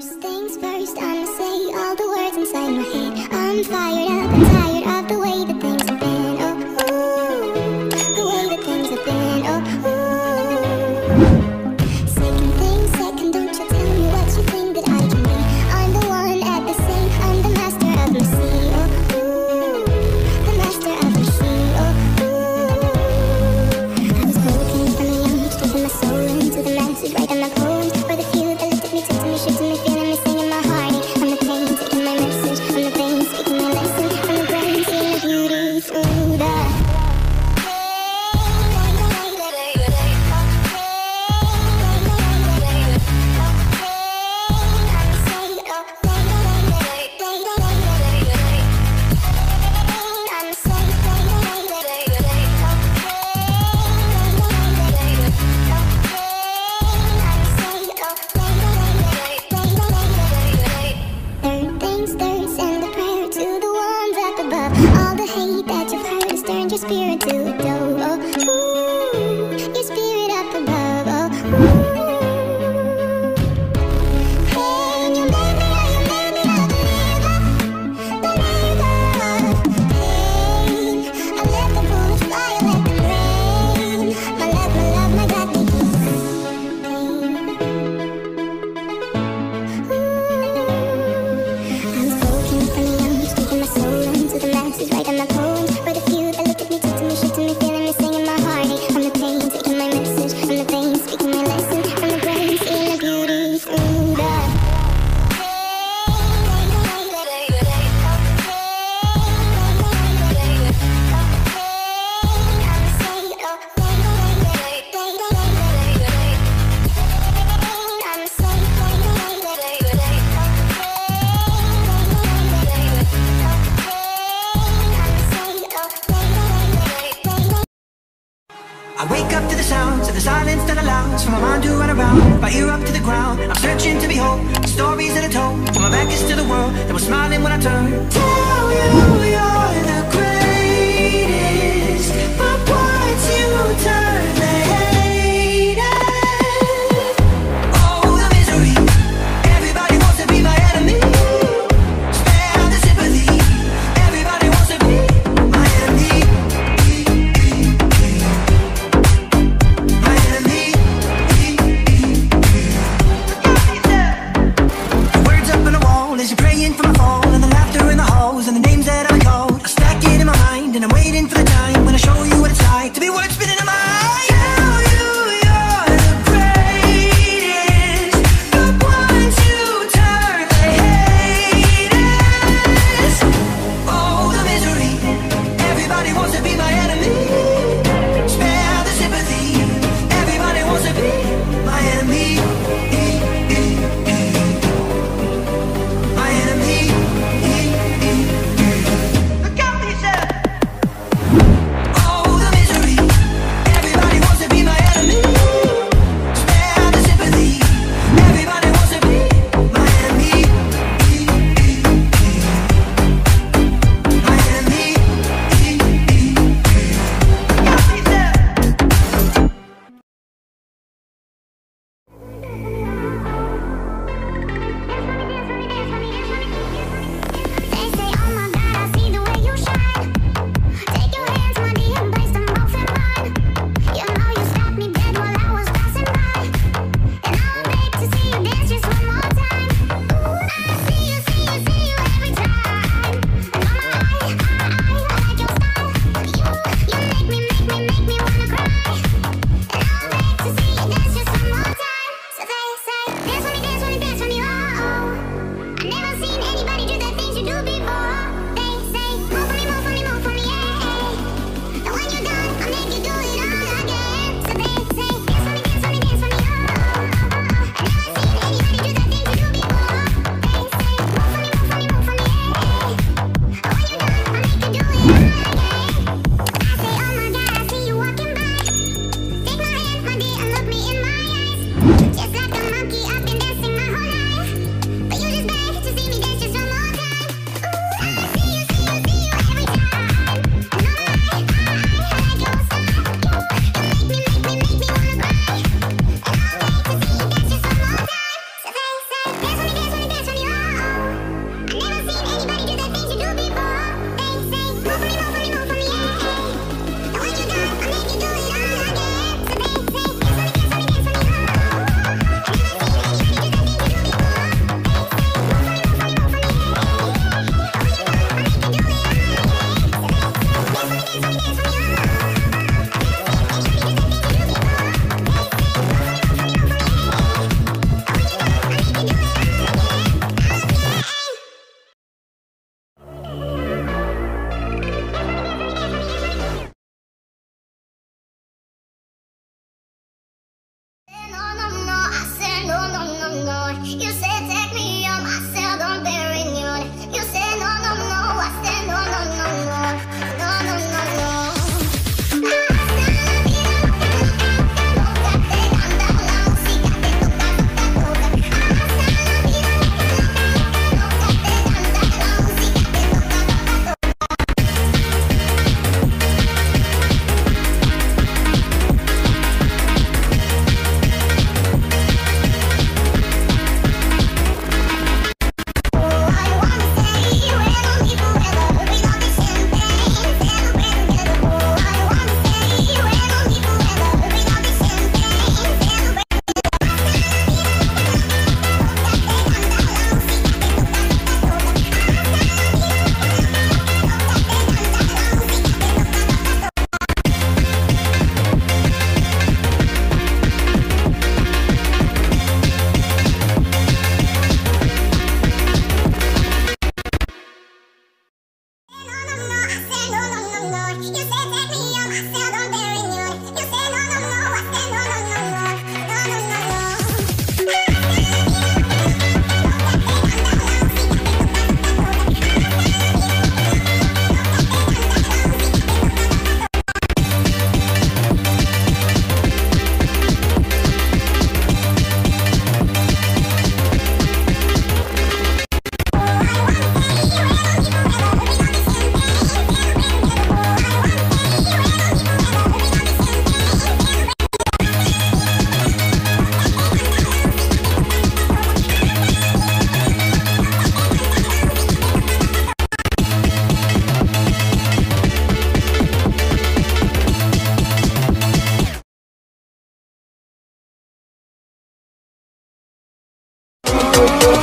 First things first, I'ma say all the words inside my head. I'm fired up and tired of the way that things have been. Oh, ooh, the way that things have been. Oh, ooh. Second thing, second, don't you tell me what you think that I can be. I'm the one at the sink, I'm the master of my sea. Oh, ooh, the master of my sea. Oh, ooh. I was broken from a young age, giving my soul into the message, writing my poems for the few that looked at me, took to me, shook to me, feeling me, singing my heart. I'm the pain, taking my message. I'm the pain, speaking my lesson. I'm the brain, seeing the beauty through the. Your spirit to a dove, oh, ooh, your spirit up above, oh, ooh. Hey, you made me a believer, believer. Pain, I let them push, fire, let them rain. My love, my God, they kiss pain. Ooh, I was broken from a young age, taking my soul into the masses, writing my poems for the few that. I wake up to the sounds of the silence that allows for my mind to run around, my ear up to the ground. I'm searching to behold the stories that I told, when my back is to the world that was smiling when I turned. Tell you you're the greatest, but once you turn the haters, oh the misery, everybody wants to be my enemy. Spare the sympathy, everybody wants to be my enemy. As you're praying for my fall, and the laughter in the halls, and the names that I called, I stack it in my You said take me on myself, I'm bearing you. You said no, no, no, I said no, no, no, no. No, no, no, no.